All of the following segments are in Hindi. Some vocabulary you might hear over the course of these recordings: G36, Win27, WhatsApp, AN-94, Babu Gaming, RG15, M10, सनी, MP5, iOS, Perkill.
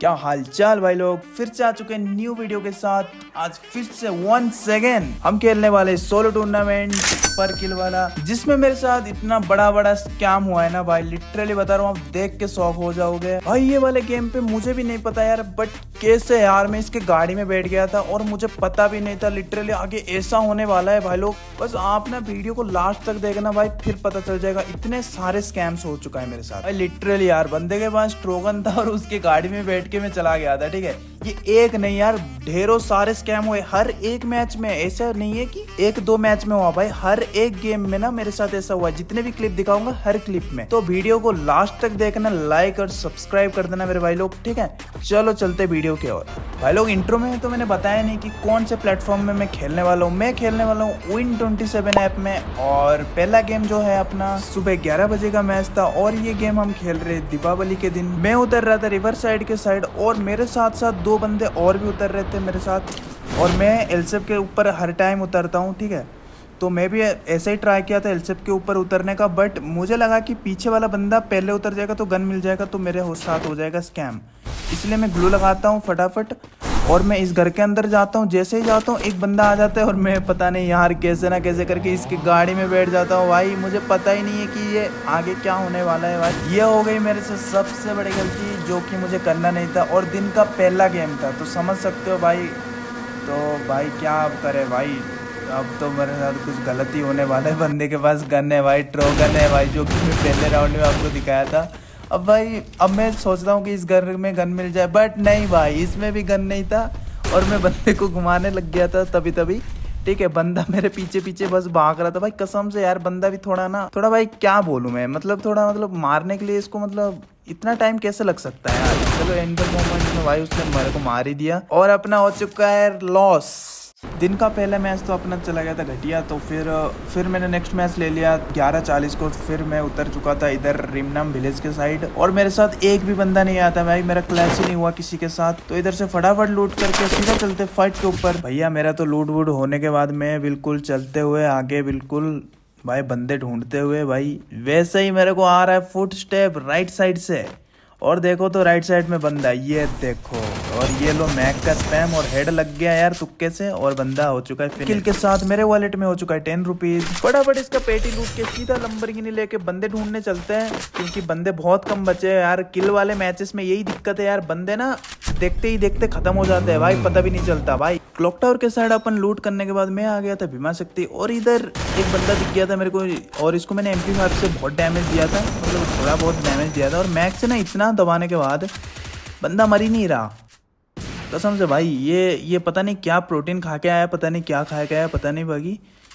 क्या हालचाल भाई लोग, फिर से आ चुके हैं न्यू वीडियो के साथ। आज फिर से वंस अगेन हम खेलने वाले सोलो टूर्नामेंट पर किल वाला, जिसमें मेरे साथ इतना बड़ा स्कैम हुआ है ना भाई, लिटरली बता रहा हूँ, आप देख के शॉक हो जाओगे भाई। ये वाले गेम पे मुझे भी नहीं पता यार, बट कैसे यार मैं इसके गाड़ी में बैठ गया था और मुझे पता भी नहीं था लिटरली आगे ऐसा होने वाला है भाई लोग। बस आप ना वीडियो को लास्ट तक देखना भाई, फिर पता चल जाएगा। इतने सारे स्कैम्स हो चुका है मेरे साथ भाई लिटरली यार। बंदे के पास स्ट्रोगन था और उसकी गाड़ी में बैठ के मैं चला गया था, ठीक है। ये एक नहीं यार, ढेरों सारे स्कैम हुए हर एक मैच में। ऐसा नहीं है कि एक दो मैच में हुआ भाई, हर एक गेम में ना मेरे साथ ऐसा हुआ। जितने भी क्लिप दिखाऊंगा हर क्लिप में, तो वीडियो को लास्ट तक देखना, लाइक और सब्सक्राइब कर देना मेरे भाई लोग, ठीक है। चलो चलते वीडियो की ओर भाई लोग। इंट्रो में तो मैंने बताया नहीं कि कौन से प्लेटफॉर्म में मैं खेलने वाला हूँ। मैं खेलने वाला हूँ Win27 ऐप में, और पहला गेम जो है अपना सुबह 11 बजे का मैच था, और ये गेम हम खेल रहे दीपावली के दिन। मैं उतर रहा था रिवर साइड के साइड, और मेरे साथ साथ दो बंदे और भी उतर रहे थे मेरे साथ। और मैं एलसेप के ऊपर हर टाइम उतरता हूँ, ठीक है। तो मैं भी ऐसे ही ट्राई किया था एलसेप के ऊपर उतरने का, बट मुझे लगा कि पीछे वाला बंदा पहले उतर जाएगा तो गन मिल जाएगा, तो मेरे साथ हो जाएगा स्कैम। इसलिए मैं ग्लू लगाता हूँ फटाफट, और मैं इस घर के अंदर जाता हूँ। जैसे ही जाता हूँ एक बंदा आ जाता है, और मैं पता नहीं यार कैसे ना कैसे करके इसकी गाड़ी में बैठ जाता हूँ भाई। मुझे पता ही नहीं है कि ये आगे क्या होने वाला है भाई। ये हो गई मेरे से सबसे बड़ी गलती, जो कि मुझे करना नहीं था, और दिन का पहला गेम था, तो समझ सकते हो भाई। तो भाई क्या अब करे भाई, अब तो मेरे साथ कुछ गलती होने वाला है। बंदे के पास गन है भाई, ट्रोगन है भाई, जो कि मैं पहले राउंड में आपको दिखाया था। अब भाई अब मैं सोचता हूँ कि इस घर में गन मिल जाए, बट नहीं भाई, इसमें भी गन नहीं था, और मैं बंदे को घुमाने लग गया था तभी, ठीक है। बंदा मेरे पीछे बस भाग रहा था भाई, कसम से यार। बंदा भी थोड़ा भाई क्या बोलूँ मैं, मतलब मारने के लिए इसको इतना टाइम कैसे लग सकता है यार। चलो एंड मोमेंट में भाई उसने मेरे को मार ही दिया, और अपना हो चुका है लॉस। दिन का पहला मैच तो अपना चला गया था घटिया, तो फिर मैंने नेक्स्ट मैच ले लिया 11:40 को। फिर मैं उतर चुका था इधर रिमनाम विलेज के साइड, और मेरे साथ एक भी बंदा नहीं आता भाई, मेरा क्लैश ही नहीं हुआ किसी के साथ। तो इधर से फटाफट लूट करके सीधा चलते फाइट के ऊपर। भैया मेरा तो लूट वूट होने के बाद मैं बिल्कुल चलते हुए आगे, बिल्कुल भाई बंदे ढूंढते हुए भाई। वैसे ही मेरे को आ रहा है फुट स्टेप राइट साइड से, और देखो तो राइट साइड में बंदा, ये देखो, और ये लो मैक का स्पैम, और हेड लग गया यार तुक्के से, और बंदा हो चुका है किल के साथ। मेरे वॉलेट में हो चुका है 10 रुपीज। फटाफट इसका पेटी लूट के सीधा लंबरगिनी लेके बंदे ढूंढने चलते हैं, क्योंकि बंदे बहुत कम बचे हैं यार। किल वाले मैचेस में यही दिक्कत है यार, बंदे ना देखते ही देखते खत्म हो जाते हैं भाई, पता भी नहीं चलता भाई। क्लॉक टावर के साइड अपन लूट करने के बाद मैं आ गया था भीमा शक्ति, और इधर एक बंदा दिख गया था मेरे को, और इसको मैंने MP5 से बहुत डैमेज दिया था, मतलब थोड़ा बहुत डैमेज दिया था, और मैक से ना इतना दबाने के बाद बंदा मर ही नहीं रहा कसम से भाई। ये पता नहीं क्या प्रोटीन खा के आया, पता नहीं क्या खा के आया, पता नहीं भागी,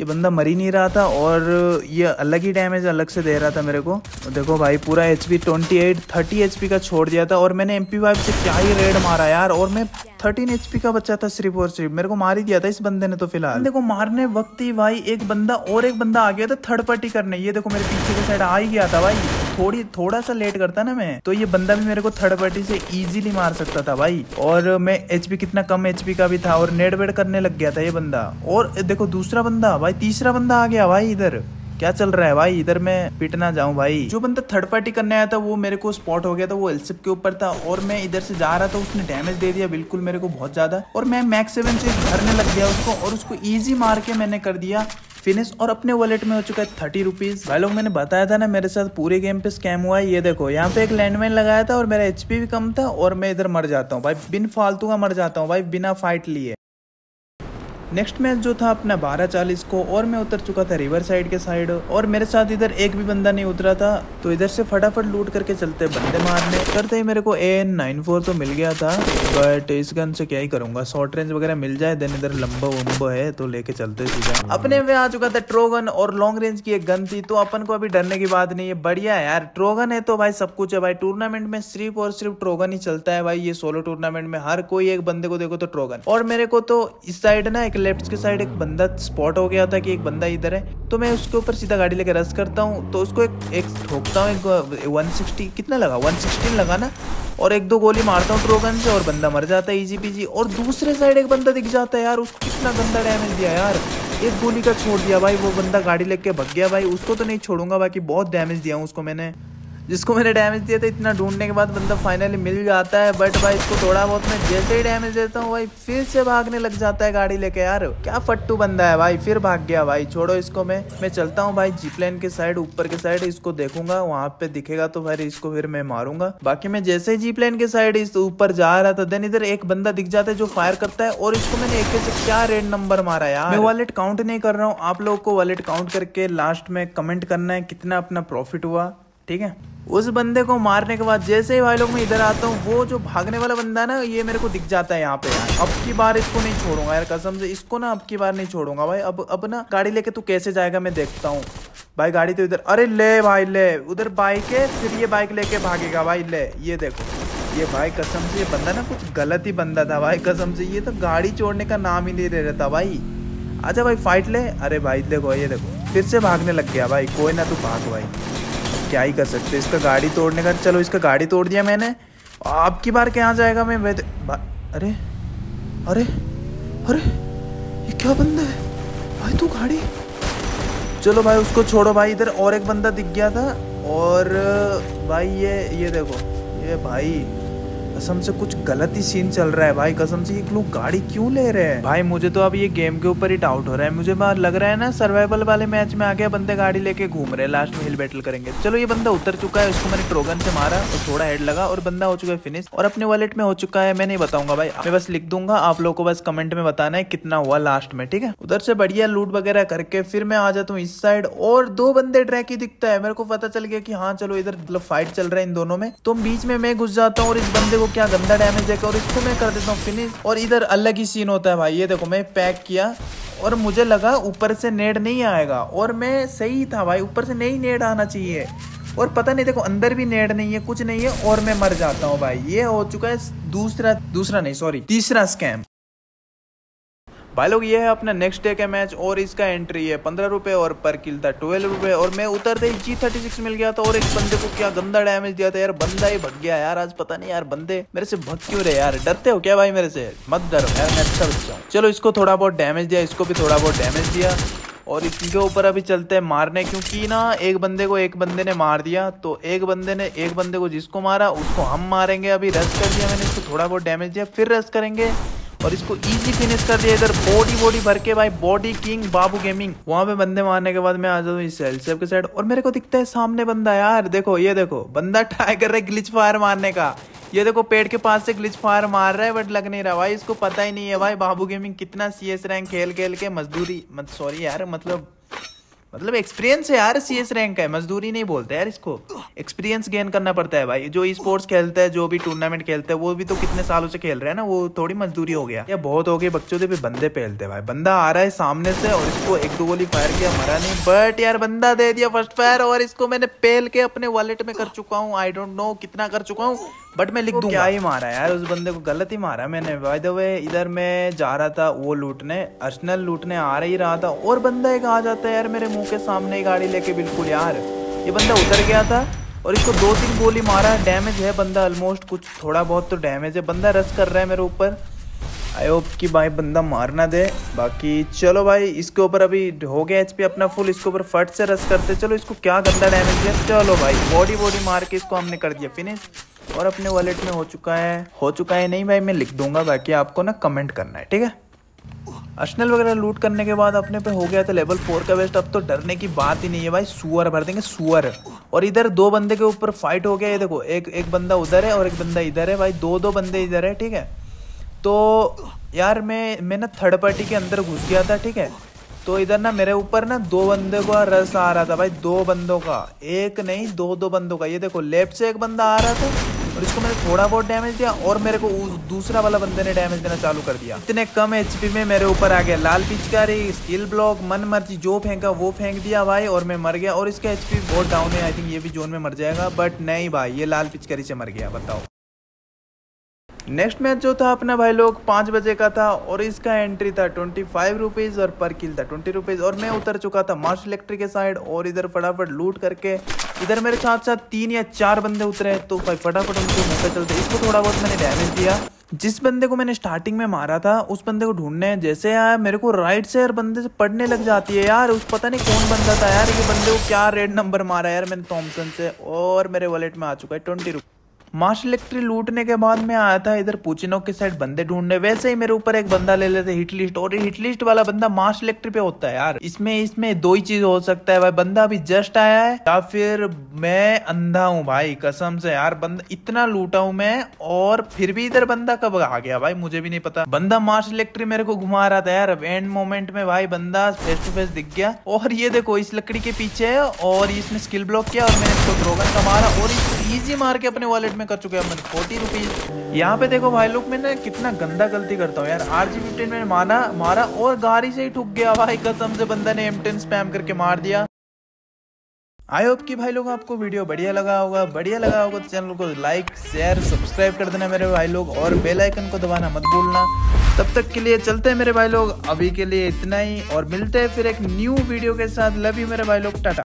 ये बंदा मर ही नहीं रहा था, और ये अलग ही डैमेज अलग से दे रहा था मेरे को। देखो भाई पूरा HP 28-30 HP का छोड़ दिया था, और मैंने MP5 से क्या ही रेड मारा यार, और मैं 13 HP का बच्चा था सिर्फ और सिर्फ, मेरे को मार ही दिया था इस बंदे ने। तो फिलहाल देखो मारने वक्त ही भाई एक बंदा आ गया था थर्ड पार्टी करने, ये देखो मेरे पीछे के साइड आ ही गया था भाई। थोड़ा सा लेट करता ना मैं, तो ये बंदा भी मेरे को थर्ड पार्टी से इजीली मार सकता था भाई, और मैं HP कितना कम HP का भी था, और नेट वेट करने लग गया था ये बंदा। और देखो दूसरा बंदा भाई, तीसरा बंदा आ गया भाई, इधर क्या चल रहा है भाई, इधर मैं पिट ना जाऊं भाई। जो बंदा थर्ड पार्टी करने आया था वो मेरे को स्पॉट हो गया था, वो एलसिप के ऊपर था, और मैं इधर से जा रहा था, उसने डैमेज दे दिया बिल्कुल मेरे को बहुत ज्यादा, और मैं मैक्स 7 से भरने लग गया उसको, और उसको ईजी मार के मैंने कर दिया फिनिश। और अपने वॉलेट में हो चुका है 30 रुपीज। भाई लोग मैंने बताया था ना मेरे साथ पूरे गेम पे स्कैम हुआ है। ये देखो यहाँ पे एक लैंडमाइन लगाया था, और मेरा HP भी कम था, और मैं इधर मर जाता हूँ भाई, बिन फालतू का मर जाता हूँ भाई, बिना फाइट लिए। नेक्स्ट मैच जो था अपना 12:40 को, और मैं उतर चुका था रिवर साइड के साइड, और मेरे साथ इधर एक भी बंदा नहीं उतरा था, तो इधर से फटाफट लूट करके चलते बंदे मारने। करते ही मेरे को AN-94 तो मिल गया था, बट इस गन से क्या ही करूंगा, शॉर्ट रेंज वगैरह मिल जाए, देन इधर लंबा वंबो है तो लेके चलते सीधा। अपने में आ चुका था ट्रोगन, और लॉन्ग रेंज की एक गन थी, तो अपन को अभी डरने की बात नहीं है, बढ़िया है यार। ट्रोगन है तो भाई सब कुछ है भाई, टूर्नामेंट में सिर्फ और सिर्फ ट्रोगन ही चलता है भाई। ये सोलो टूर्नामेंट में हर कोई एक बंदे को देखो तो ट्रोगन। और मेरे को तो इस साइड ना लेफ्ट के साइड एक बंदा स्पॉट हो गया था कि एक बंदा इधर है, तो मैं उसके ऊपर सीधा गाड़ी लेकर रश करता हूँ, तो उसको एक ठोकता हूँ, एक 160 कितना लगा, 116 लगा ना, और एक दो गोली मारता हूँ ट्रोगन से, और बंदा मर जाता है इजी पीजी। और दूसरे साइड एक बंदा दिख जाता है यार, उसको कितना गंदा डैमेज दिया यार, एक गोली का छोड़ दिया भाई, वो बंदा गाड़ी लेके भाग गया भाई, उसको तो नहीं छोड़ूंगा, बाकी बहुत डैमेज दिया हूँ उसको मैंने। जिसको मैंने डैमेज दिया था इतना ढूंढने के बाद बंदा फाइनली मिल जाता है। बट भाई इसको थोड़ा बहुत मैं जैसे ही डैमेज देता हूँ भाई फिर से भागने लग जाता है गाड़ी लेके। यार क्या फट्टू बंदा है भाई, फिर भाग गया भाई। छोड़ो इसको, मैं चलता हूँ भाई जीप्लेन के साइड, ऊपर के साइड इसको देखूंगा, वहां पे दिखेगा तो भाई इसको फिर मैं मारूंगा। बाकी मैं जैसे ही जीप्लेन के साइड इस ऊपर जा रहा था देन इधर एक बंदा दिख जाता है जो फायर करता है और इसको मैंने एक से क्या रेड नंबर मारा यार। मैं वॉलेट काउंट नहीं कर रहा हूँ, आप लोगों को वॉलेट काउंट करके लास्ट में कमेंट करना है कितना अपना प्रॉफिट हुआ, ठीक है। उस बंदे को मारने के बाद जैसे ही भाई लोग मैं इधर आता हूँ वो जो भागने वाला बंदा है ना ये मेरे को दिख जाता है यहाँ पे। यार अब की बार इसको नहीं छोड़ूंगा यार, कसम से इसको ना अब की बार नहीं छोड़ूंगा भाई। अब ना गाड़ी लेके तू कैसे जाएगा मैं देखता हूँ भाई। गाड़ी तो इधर, अरे ले भाई ले, उधर बाइक है, फिर ये बाइक लेके भागेगा भाई। ले ये देखो, ये भाई कसम से ये बंदा ना कुछ गलत ही बंदा था भाई, कसम से ये तो गाड़ी छोड़ने का नाम ही नहीं ले रहा था भाई। अच्छा भाई फाइट ले, अरे भाई देखो ये देखो फिर से भागने लग गया भाई। कोई ना तू भाग भाई, क्या ही कर सकते, इसका गाड़ी तोड़ने का। चलो इसका गाड़ी तोड़ दिया मैंने, अब की बार कहाँ जाएगा मैं। अरे अरे अरे ये क्या बंदा है भाई, तू गाड़ी। चलो भाई उसको छोड़ो भाई, इधर और एक बंदा दिख गया था और भाई ये देखो ये भाई कसम से कुछ गलत ही सीन चल रहा है भाई। कसम से ये लोग गाड़ी क्यों ले रहे हैं भाई, मुझे तो अब ये गेम के ऊपर ही डाउट हो रहा है। मुझे लग रहा है ना सर्वाइवल वाले मैच में आ गया, बंदे गाड़ी लेके घूम रहे हैं, लास्ट में हिल बैटल करेंगे। चलो ये बंदा उतर चुका है, उसको मैंने ट्रोगन से मारा और थोड़ा हेड लगा और बंदा हो चुका है फिनिश और अपने वॉलेट में हो चुका है। मैं नहीं बताऊंगा भाई, मैं बस लिख दूंगा, आप लोगों को बस कमेंट में बताना है कितना हुआ लास्ट में, ठीक है। उधर से बढ़िया लूट वगैरह करके फिर मैं आ जाता हूँ इस साइड और दो बंदे ट्रैक ही दिखता है। मेरे को पता चल गया कि हाँ चलो इधर मतलब फाइट चल रहा है इन दोनों में, तो बीच में मैं घुस जाता हूँ और इस बंदे को क्या गंदा डैमेज देकर और इसको मैं कर देता हूँ फिनिश। और इधर अलग ही सीन होता है भाई, ये देखो मैं पैक किया और मुझे लगा ऊपर से नेड नहीं आएगा और मैं सही था भाई, ऊपर से नहीं नेड आना चाहिए और पता नहीं देखो अंदर भी नेड नहीं है, कुछ नहीं है और मैं मर जाता हूँ भाई। ये हो चुका है तीसरा स्कैम भाई लोग। ये है अपना नेक्स्ट डे का मैच और इसका एंट्री है 15 रुपये और पर किल था 12 रुपये और मैं उतरते ही G36 मिल गया था और एक बंदे को क्या गंदा डैमेज दिया था यार, बंदा ही भग गया यार। आज पता नहीं यार बंदे मेरे से भग क्यों रहे यार, डरते हो क्या भाई मेरे से, मत डरो यार मैं अच्छा बच्चा हूँ। चलो इसको थोड़ा बहुत डैमेज दिया, इसको भी थोड़ा बहुत डैमेज दिया और इसके ऊपर अभी चलते हैं मारने, क्योंकि ना एक बंदे ने मार दिया तो एक बंदे को जिसको मारा उसको हम मारेंगे। अभी रश कर दिया मैंने, इसको थोड़ा बहुत डैमेज दिया फिर रश करेंगे और इसको इजी फिनिश कर दिया। इधर बॉडी भर के भाई, बॉडी किंग बाबू गेमिंग। वहां पे बंदे मारने के बाद मैं आ जाता हूँ इस एल शेप के साइड और मेरे को दिखता है सामने बंदा। यार देखो ये देखो बंदा ट्राई कर रहा है ग्लिच फायर मारने का, ये देखो पेड़ के पास से ग्लिच फायर मार रहा है बट लग नहीं रहा भाई। इसको पता ही नहीं है भाई बाबू गेमिंग कितना CS रैंक खेल के मजदूरी सॉरी यार मतलब एक्सपीरियंस है यार, CS रैंक है, मजदूरी नहीं बोलते यार इसको, एक्सपीरियंस गेन करना पड़ता है भाई। जो स्पोर्ट्स खेलता है, जो भी टूर्नामेंट खेलता है वो भी तो कितने सालों से खेल रहे हैं ना, वो थोड़ी मजदूरी हो गया या बहुत हो गई बच्चों। भी बंदे पहलते भाई, बंदा आ रहा है सामने से और इसको एक दो गोली फायर किया, मरा नहीं बट यार बंदा दे दिया फर्स्ट फायर और इसको मैंने पहल के अपने वॉलेट में कर चुका हूँ। आई डोंट नो कितना कर चुका हूँ बट मैं लिख दूंगा। क्या ही मारा यार उस बंदे को, गलत ही मारा मैंने। बाय द वे इधर मैं जा रहा था वो लूटने, अर्सेनल लूटने आ ही रहा था और बंदा एक आ जाता है यार मेरे मुंह के सामने गाड़ी लेके बिल्कुल। यार ये बंदा उतर गया था और इसको 2-3 गोली मारा, डैमेज है बंदा ऑलमोस्ट कुछ थोड़ा बहुत तो डैमेज है। बंदा रश कर रहा है मेरे ऊपर, आई होप कि भाई बंदा मारना दे। बाकी चलो भाई इसके ऊपर अभी हो गया HP अपना फुल, इसके ऊपर फट से रश करते। चलो इसको क्या गंदा डैमेज दिया, चलो भाई बॉडी मार के इसको हमने कर दिया फिनिश और अपने वॉलेट में हो चुका है नहीं भाई मैं लिख दूंगा, बाकी आपको ना कमेंट करना है, ठीक है। अर्सेनल वगैरह लूट करने के बाद अपने पे हो गया था लेवल 4 का वेस्ट, अब तो डरने की बात ही नहीं है भाई, सुअर भर देंगे सुअर। और इधर दो बंदे के ऊपर फाइट हो गया, ये देखो एक बंदा उधर है और एक बंदा इधर है भाई, दो बंदे इधर है, ठीक है। तो यार मैं ना थर्ड पार्टी के अंदर घुस गया था, ठीक है। तो इधर ना मेरे ऊपर ना दो बंदे का रस आ रहा था भाई, दो बंदों का, एक नहीं दो बंदों का। ये देखो लेफ्ट से एक बंदा आ रहा था और इसको मैंने थोड़ा बहुत डैमेज दिया और मेरे को दूसरा वाला बंदे ने डैमेज देना चालू कर दिया। इतने कम HP में मेरे ऊपर आ गया लाल पिचकारी, स्टील ब्लॉक, मन मर्जी जो फेंका वो फेंक दिया भाई और मैं मर गया। और इसका HP बहुत डाउन है, आई थिंक ये भी जोन में मर जाएगा बट नहीं भाई ये लाल पिचकारी से मर गया। बताओ नेक्स्ट मैच जो था अपना भाई लोग 5 बजे का था और इसका एंट्री था 25 रुपीज़ और पर किल था 20 रुपीज़ और मैं उतर चुका था मार्श इलेक्ट्रिक के साइड और इधर फटाफट लूट करके। इधर मेरे साथ 3 या 4 बंदे उतरे तो भाई फटाफट उनको मौका चलते। इसको थोड़ा बहुत मैंने डैमेज दिया जिस बंदे को मैंने स्टार्टिंग में मारा था उस बंदे को ढूंढने हैं। जैसे यार मेरे को राइट से यार बंदे से पड़ने लग जाती है यार, उस पता नहीं कौन बंदा था यार, ये बंदे को क्या रेड नंबर मारा यार मैंने थॉमसन से। और मेरे वॉलेट में आ चुका है 20 रुपये। मार्शल इलेक्ट्री लूटने के बाद मैं आया था इधर पूचिनो के साइड बंदे ढूंढने। वैसे ही मेरे ऊपर एक बंदा ले लेते हिट लिस्ट, और हिट लिस्ट वाला बंदा मार्शल इलेक्ट्री पे होता है यार। इसमें दो ही चीज हो सकता है भाई, बंदा अभी जस्ट आया है या फिर मैं अंधा हूँ भाई कसम से यार। बंदा इतना लूटा हूँ मैं और फिर भी इधर बंदा कब आ गया भाई मुझे भी नहीं पता। बंदा मार्शल इलेक्ट्री मेरे को घुमा रहा था यार, एंड मोमेंट में भाई बंदा फेस टू फेस दिख गया। और ये देखो इस लकड़ी के पीछे है और इसने स्किल ब्लॉक किया और मैंने इसको ड्रैगन का मारा और इसको ईजी मार के अपने वॉलेट में कर चुके हैं 40 रुपीज। यहाँ पे देखो भाई लोग मैं ना कितना गंदा गलती करता हूँ यार। RG15 में मारा और गाड़ी से ही ठुक गया भाई कसम से, बंदा ने M10 स्पैम करके मार दिया। आई होप कि भाई लोग आपको वीडियो बढ़िया लगा होगा तो चैनल को लाइक शेयर सब्सक्राइब कर देना मेरे भाई लोग, और बेल आइकन को दबाना मत भूलना। तब तक के लिए चलते हैं मेरे भाई लोग, अभी के लिए इतना ही और मिलते हैं फिर एक न्यू वीडियो के साथ। लव यू मेरे भाई लोग, टाटा।